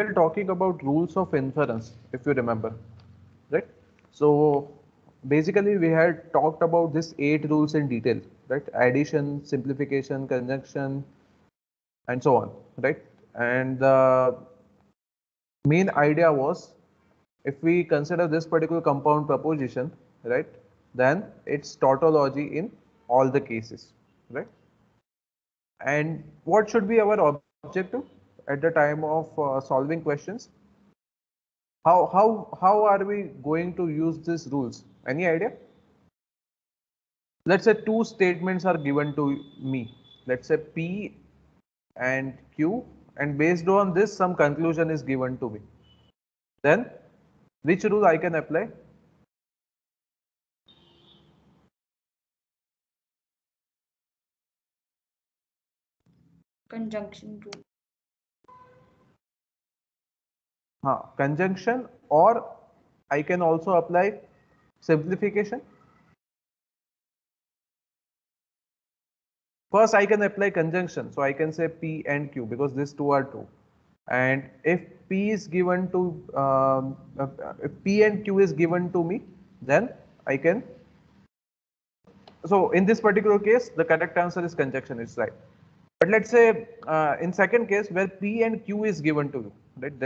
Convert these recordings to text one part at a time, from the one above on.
were talking about rules of inference, if you remember, right? So basically we had talked about these 8 rules in detail, right? Addition, simplification, conjunction, and so on, right? And the main idea was, if we consider this particular compound proposition, right, then it's tautology in all the cases, right? And what should be our objective at the time of solving questions? How are we going to use these rules? Any idea? Let's say 2 statements are given to me. Let's say P and Q, and based on this some conclusion is given to me. Then which rule I can apply? Conjunction rule. Conjunction, or I can also apply simplification. First I can apply conjunction, so I can say P and Q because these 2 are 2. And if P is given to if P and Q is given to me, then I can. So in this particular case, the correct answer is conjunction, it's right. But let's say in second case where P and Q is given to you, right?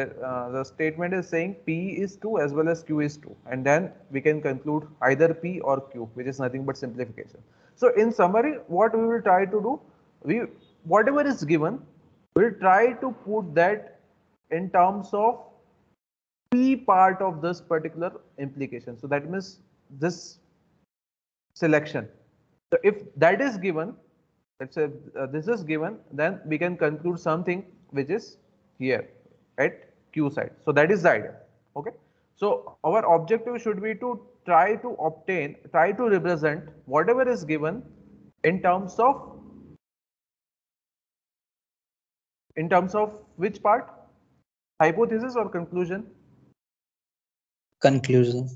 The statement is saying P is 2 as well as Q is 2, and then we can conclude either P or Q, which is nothing but simplification. So in summary, what we will try to do, whatever is given, we'll try to put that in terms of P part of this particular implication. So that means this selection. So if that is given, let's say this is given, then we can conclude something which is here at Q side. So that is the idea. Okay. So our objective should be to try to represent whatever is given in terms of which part? Hypothesis or conclusion? Conclusion.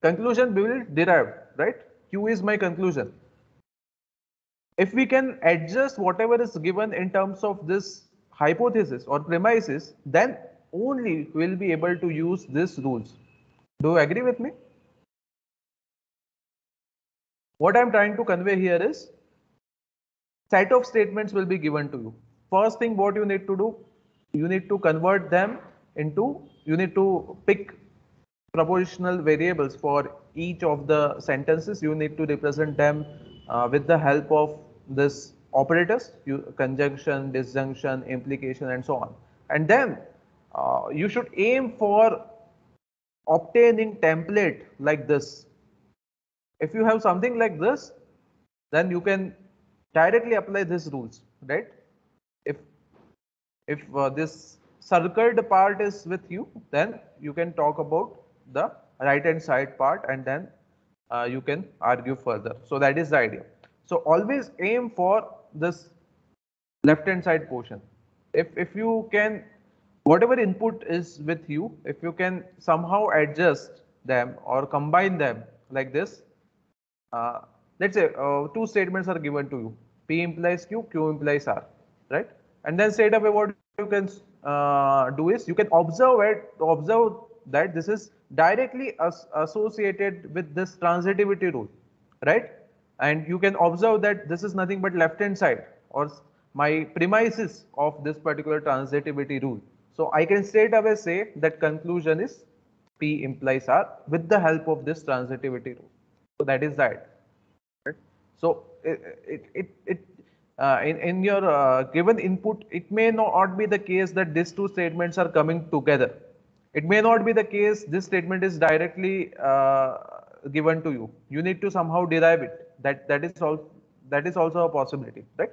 Conclusion we will derive, right? Q is my conclusion. If we can adjust whatever is given in terms of this hypothesis or premises, then only we'll be able to use these rules. Do you agree with me? What I'm trying to convey here is, set of statements will be given to you. First thing what you need to do, you need to convert them into, you need to pick propositional variables for each of the sentences. You need to represent them with the help of this operators, conjunction, disjunction, implication, and so on. And then you should aim for obtaining template like this. If you have something like this, then you can directly apply these rules, right? If this circled part is with you, then you can talk about the right hand side part, and then you can argue further. So that is the idea. So always aim for this left hand side portion. If you can, whatever input is with you, if you can somehow adjust them or combine them like this. Let's say 2 statements are given to you. P implies Q, Q implies R, right? And then straight away what you can do is you can observe that this is directly associated with this transitivity rule, right? And you can observe that this is nothing but left hand side or my premises of this particular transitivity rule. So I can straight away say that conclusion is P implies R with the help of this transitivity rule. So that is that. So in your given input, it may not be the case that these 2 statements are coming together. It may not be the case this statement is directly given to you. You need to somehow derive it. That is also a possibility, right?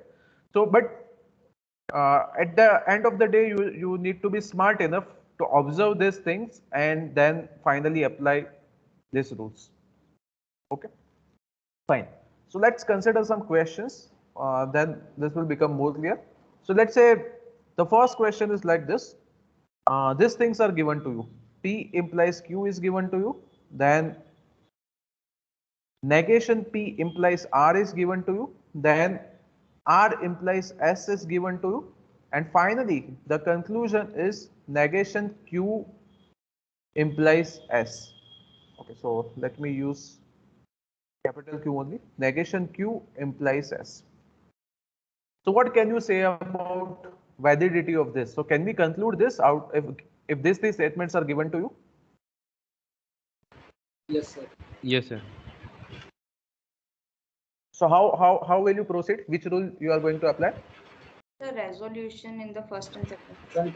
So, but at the end of the day, you need to be smart enough to observe these things and then finally apply these rules. Okay, fine. So let's consider some questions, then this will become more clear. So let's say the first question is like this. These things are given to you. P implies Q is given to you. Then negation P implies R is given to you. Then R implies S is given to you. And finally, the conclusion is negation Q implies S. Okay, so let me use capital Q only. Negation Q implies S. So what can you say about validity of this? So can we conclude this out if these statements are given to you? Yes, sir. Yes, sir. So how will you proceed? Which rule you are going to apply? The resolution in the first and second.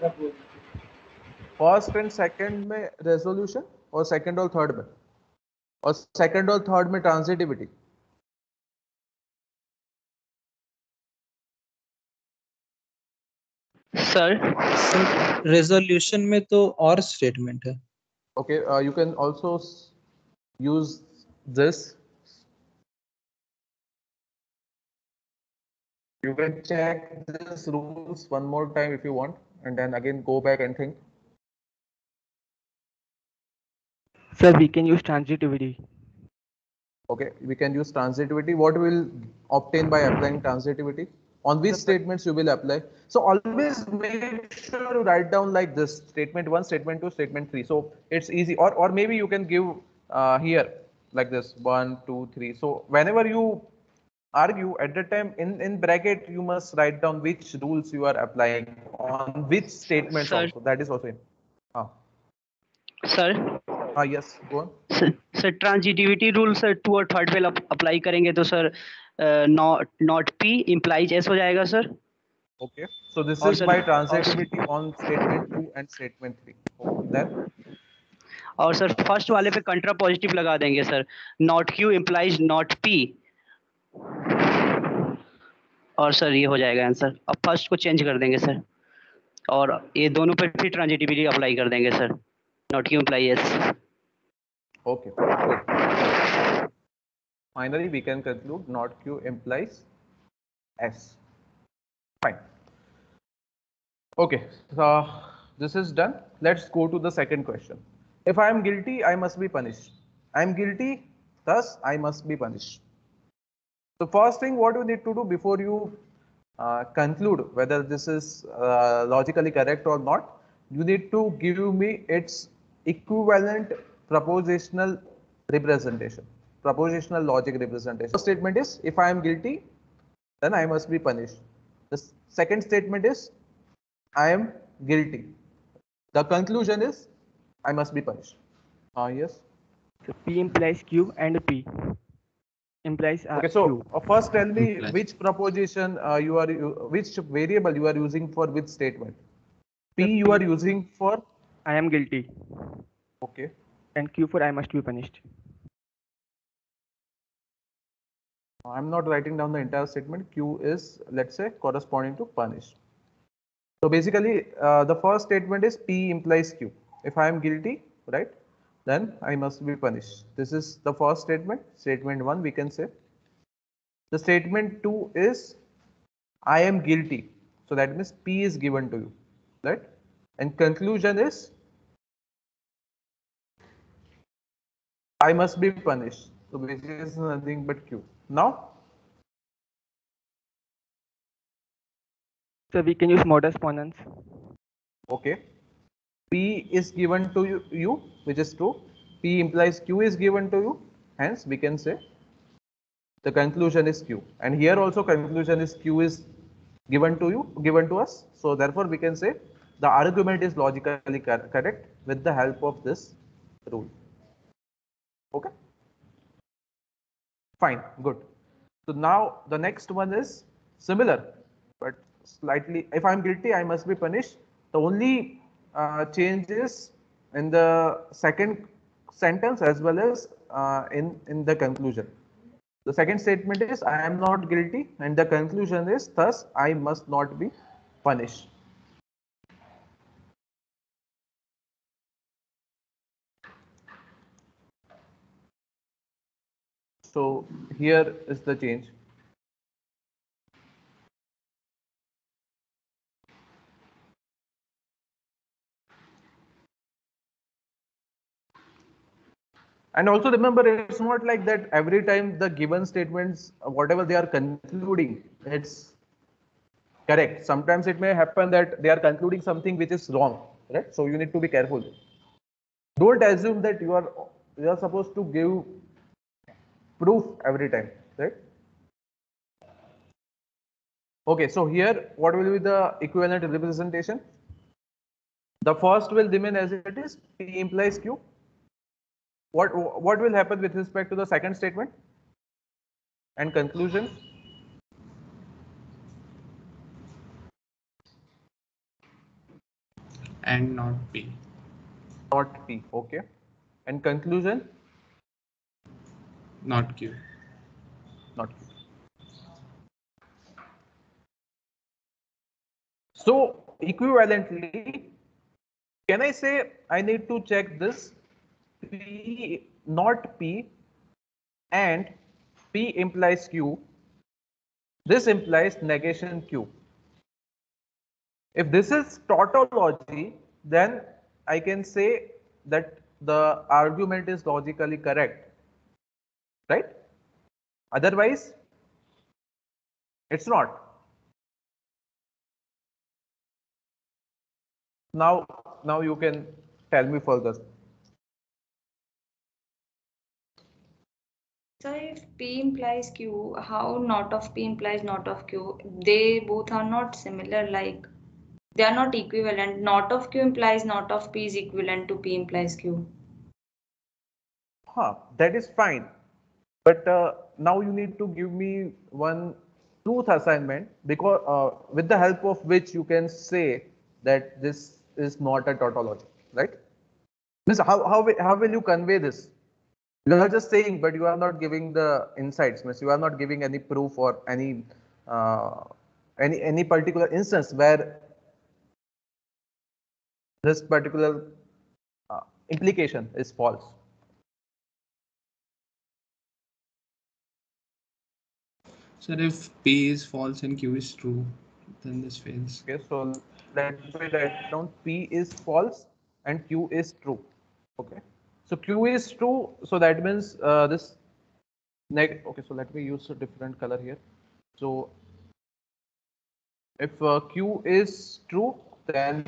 First and second में resolution और second और third में और second और third में transitivity. Sir, resolution में तो or statement है. Okay, you can also use this. You can check these rules one more time if you want, and then again go back and think. Sir, we can use transitivity. Okay, we can use transitivity. What will obtain by applying transitivity? On which statements you will apply? So always make sure you write down like this: statement 1, statement 2, statement 3. So it's easy. Or maybe you can give here like this: 1, 2, 3. So whenever you argue at the time in bracket, you must write down which rules you are applying on which statements. Sir, also that is also in. Sir. Yes, go on. Sir, transitivity rules sir 2 और third पे apply करेंगे तो sir not P implies S हो जाएगा sir. Okay, so this is my transitivity on statement 2 and statement 3. Okay, then. और sir first वाले पे contra positive लगा देंगे sir. Not Q implies not P. और सर ये हो जाएगा आंसर. अब फर्स्ट को चेंज कर देंगे सर और ये दोनों पर फिर ट्रांजिटिविटी अप्लाई कर देंगे sir. Not Q apply S. Okay finally we can conclude not Q implies S. Fine. Okay this is done. Let's go to the second question. If I am guilty I must be punished. I am guilty thus I must be punished. So first thing what you need to do before you conclude whether this is logically correct or not, you need to give me its equivalent propositional representation, propositional logic representation. The first statement is if I am guilty, then I must be punished. The second statement is I am guilty. The conclusion is I must be punished. Yes. So P implies Q and P implies okay, so first tell me implies. Which proposition you are which variable you are using for which statement? P you are using for I am guilty. Okay. And Q for I must be punished. I'm not writing down the entire statement. Q is, let's say, corresponding to punished. So basically the first statement is P implies Q. If I am guilty, right? Then I must be punished. This is the first statement, statement 1 we can say. The statement 2 is I am guilty. So that means P is given to you, right? And conclusion is I must be punished. So basically it's nothing but Q. Now. So we can use modus ponens. Okay. P is given to you, which is true. P implies Q is given to you. Hence, we can say the conclusion is Q. And here also conclusion is Q is given to you, given to us. So therefore, we can say the argument is logically correct with the help of this rule. Okay. Fine. Good. So now the next one is similar, but slightly. If I'm guilty, I must be punished. The only changes in the second sentence as well as in the conclusion. The second statement is I am not guilty and the conclusion is thus I must not be punished. So here is the change. And also remember, it's not like that every time the given statements, whatever they are concluding, it's correct. Sometimes it may happen that they are concluding something which is wrong, right? So you need to be careful. Don't assume that you are supposed to give proof every time, right? Okay, so here what will be the equivalent representation? The first will remain as it is, P implies Q. What will happen with respect to the second statement and conclusion? And not P. Not P, okay. And conclusion? Not Q. Not Q. So equivalently, can I say I need to check this P, not P, and P implies Q. This implies negation Q. If this is tautology, then I can say that the argument is logically correct, right? Otherwise, it's not. Now you can tell me further. So if P implies Q, how not of P implies not of Q? They both are not similar, like they are not equivalent. Not of Q implies not of P is equivalent to P implies Q. Huh, that is fine. But now you need to give me one truth assignment, because with the help of which you can say that this is not a tautology, right? Means how will you convey this? You are just saying, but you are not giving the insights. Means you are not giving any proof or any particular instance where this particular implication is false. So if P is false and Q is true, then this fails. Okay, so let me write down P is false and Q is true. Okay, so Q is true, so that means this neg. Okay, so let me use a different color here. So if Q is true, then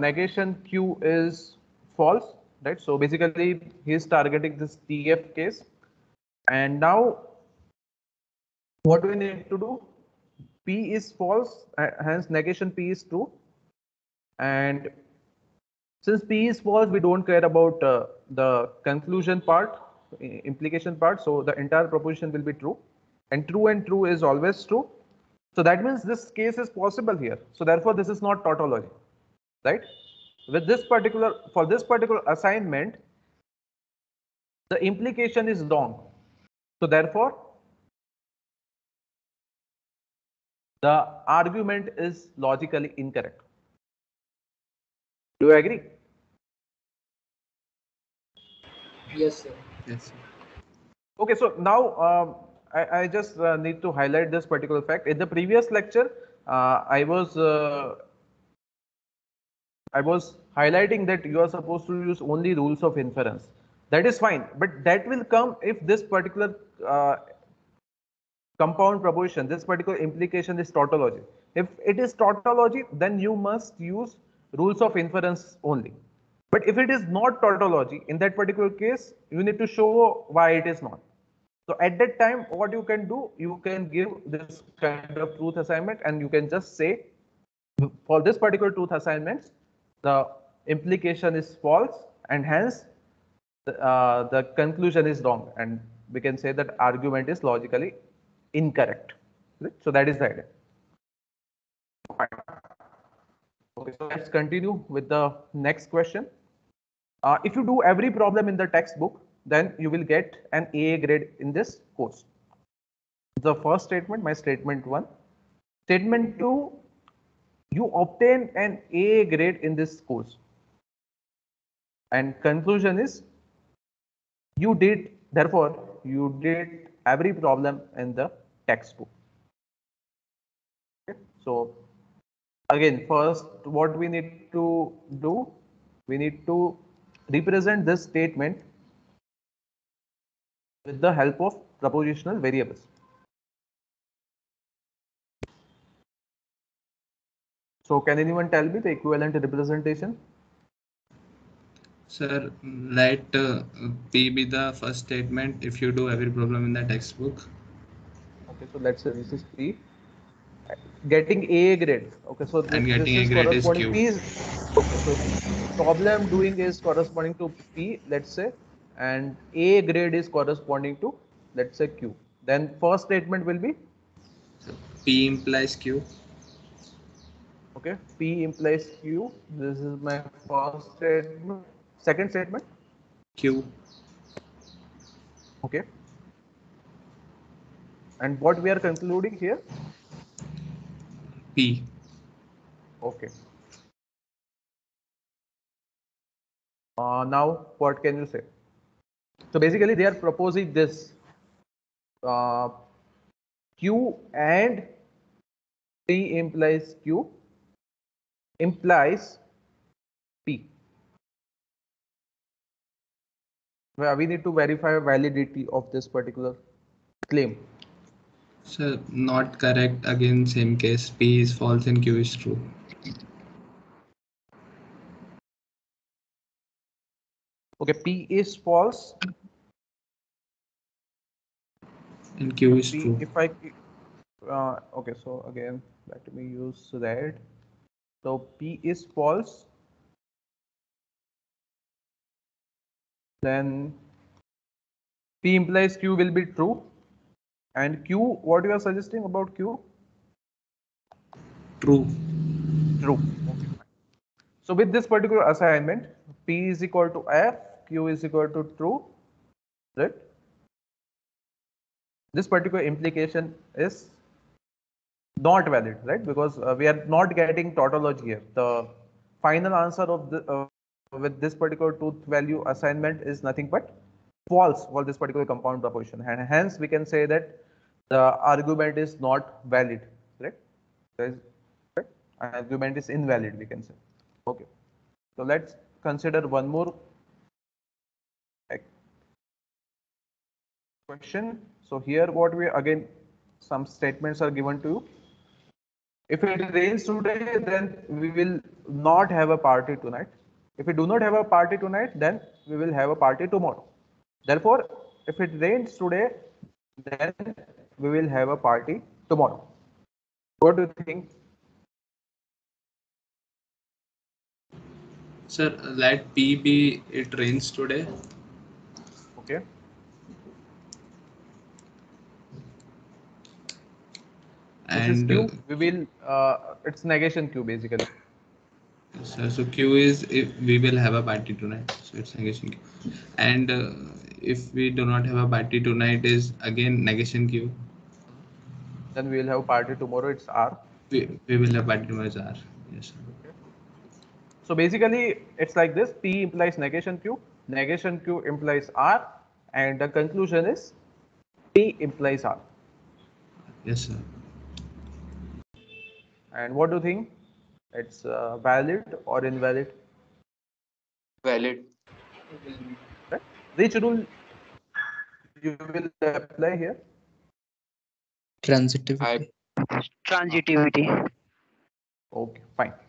negation Q is false, right? So basically he is targeting this TF case. And now what we need to do? P is false, hence negation P is true. And since P is false, we don't care about the conclusion part, implication part. So the entire proposition will be true, and true and true is always true. So that means this case is possible here. So therefore this is not tautology, right? With this particular, for this particular assignment, the implication is wrong. So therefore the argument is logically incorrect. Do you agree? Yes, sir. Yes, sir. Okay, so now I just need to highlight this particular fact. In the previous lecture, I was highlighting that you are supposed to use only rules of inference. That is fine, but that will come if this particular compound proposition, this particular implication is tautology. If it is tautology, then you must use rules of inference only. But if it is not tautology, in that particular case, you need to show why it is not. So at that time, what you can do, you can give this kind of truth assignment, and you can just say, for this particular truth assignment, the implication is false, and hence the conclusion is wrong. And we can say that argument is logically incorrect. Right? So that is the idea. Fine. Okay, so let's continue with the next question. If you do every problem in the textbook, then you will get an AA grade in this course. The first statement, my statement 1. Statement 2, you obtain an AA grade in this course. And conclusion is, you did every problem in the textbook. Okay, so again, first, what we need to do, we need to represent this statement with the help of propositional variables. So can anyone tell me the equivalent representation? Sir, let P be the first statement if you do every problem in the textbook. Okay, so let's say this is P. Getting A grade. Okay, so this, this is corresponding P. Okay, so problem doing is corresponding to P, let's say, and A grade is corresponding to, let's say, Q. Then first statement will be P implies Q. Okay, P implies Q. This is my first statement. Second statement? Q. Okay. And what we are concluding here? P. Okay. Now, what can you say? So basically, they are proposing this Q and P implies Q implies P. Well, we need to verify validity of this particular claim. Sir, not correct. Again, same case. P is false and Q is true. Okay, P is false and Q is true. If I okay, so again, let me use red. So P is false. Then P implies Q will be true. And Q, what you are suggesting about Q? True. True. Okay. So with this particular assignment, P is equal to F, Q is equal to true, right? This particular implication is not valid, right? Because we are not getting tautology here. The final answer of the with this particular truth value assignment is nothing but false for this particular compound proposition, and hence we can say that the argument is not valid, correct? Right? Argument is invalid, we can say. Okay, so let's consider one more question. So here what we again, some statements are given to you. If it rains today, then we will not have a party tonight. If we do not have a party tonight, then we will have a party tomorrow. Therefore, if it rains today, then we will have a party tomorrow. What do you think? Sir, let P be it rains today. Okay. And Q, we will, it's negation Q basically. Sir, so Q is if we will have a party tonight, so it's negation Q. And if we do not have a party tonight is again negation Q. Then we will have a party tomorrow, it's R. We will have a party tomorrow, it's R. Yes, sir. Okay. So basically it's like this, P implies negation Q implies R, and the conclusion is P implies R. Yes, sir. And what do you think? It's valid or invalid? Valid. Right. Which rule you will apply here? Transitivity. Transitivity. Okay, fine.